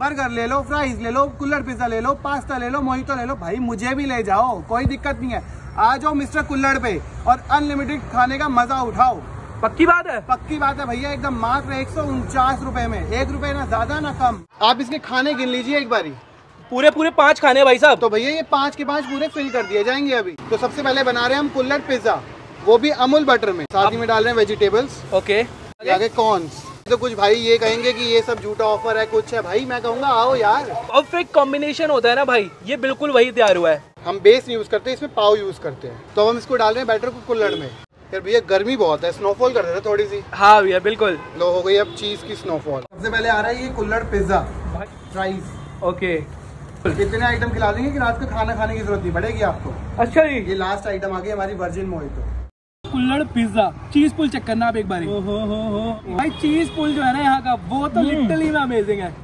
Burger ले लो, fries ले लो, कुल्हड़ पिज्जा ले लो, पास्ता ले लो, मोहितो ले लो, भाई मुझे भी ले जाओ, कोई दिक्कत नहीं है। आ जाओ मिस्टर कुल्हड़ पे और अनलिमिटेड खाने का मजा उठाओ। पक्की बात है, पक्की बात है भैया, एकदम मात्र 149 रुपए में, ₹1 ना ज्यादा ना कम। आप इसके खाने गिन लीजिए एक बारी, पूरे 5 खाने भाई साहब। तो भैया ये 5 के 5 पूरे फिल कर दिए जाएंगे अभी। तो सबसे पहले बना रहे हैं हम कुल्हड़ पिज्जा, वो भी अमूल बटर में, साथ ही में डाल रहे हैं वेजिटेबल्स, ओके, आगे कॉर्न्स। तो कुछ भाई ये कहेंगे कि ये सब झूठा ऑफर है, कुछ है, भाई मैं कहूँगा आओ यार, अब फेक कॉम्बिनेशन होता है ना भाई, ये बिल्कुल वही तैयार हुआ है। हम बेस यूज करते हैं, इसमें पाव यूज करते हैं। तो हम इसको डाल रहे हैं बैटर को कुल्हड़ में। यार भैया गर्मी बहुत है, स्नोफॉल कर देते थोड़ी सी। हाँ भैया बिल्कुल, लो हो गई अब चीज की स्नोफॉल। सबसे पहले आ रहा है ये कुल्हड़ पिज्जा, फ्राइज, ओके। इतने आइटम खिला देंगे कि रात को खाना खाने की जरूरत नहीं पड़ेगी आपको। अच्छा जी, ये लास्ट आइटम आ गई हमारी वर्जिन मोहितो। कुल्हड़ पिज्जा चीज पुल चेक करना आप एक बार। भाई चीज पुल जो है ना यहाँ का, वो तो लिटरली में अमेजिंग है।